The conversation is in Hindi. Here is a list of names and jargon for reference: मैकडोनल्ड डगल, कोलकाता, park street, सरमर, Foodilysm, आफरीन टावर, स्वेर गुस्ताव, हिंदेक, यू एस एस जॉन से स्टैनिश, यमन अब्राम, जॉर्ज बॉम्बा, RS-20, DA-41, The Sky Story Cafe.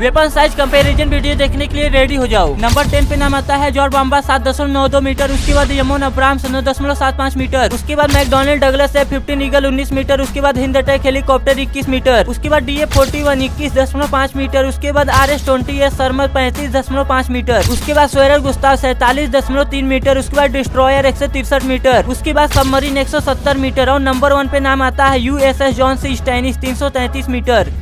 वेपन साइज कंपैरिजन वीडियो देखने के लिए रेडी हो जाओ। नंबर 10 पे नाम आता है जॉर्ज बॉम्बा 7.92 मीटर, उसके बाद यमन अब्राम 9.75 मीटर, उसके बाद मैकडोनल्ड डगल से 15 ईगल 19 मीटर, उसके बाद हिंदेक हेलीकॉप्टर 21 मीटर, उसके बाद DA-41 21.5 मीटर, उसके बाद RS-20 सरमर 35.5 मीटर, उसके बाद स्वेर गुस्ताव 47.3 मीटर, उसके बाद डिस्ट्रॉयर 163 मीटर, उसके बाद सबमरीन 170 मीटर और नंबर 1 पे नाम आता है यू एस एस जॉन से स्टैनिश 333 मीटर।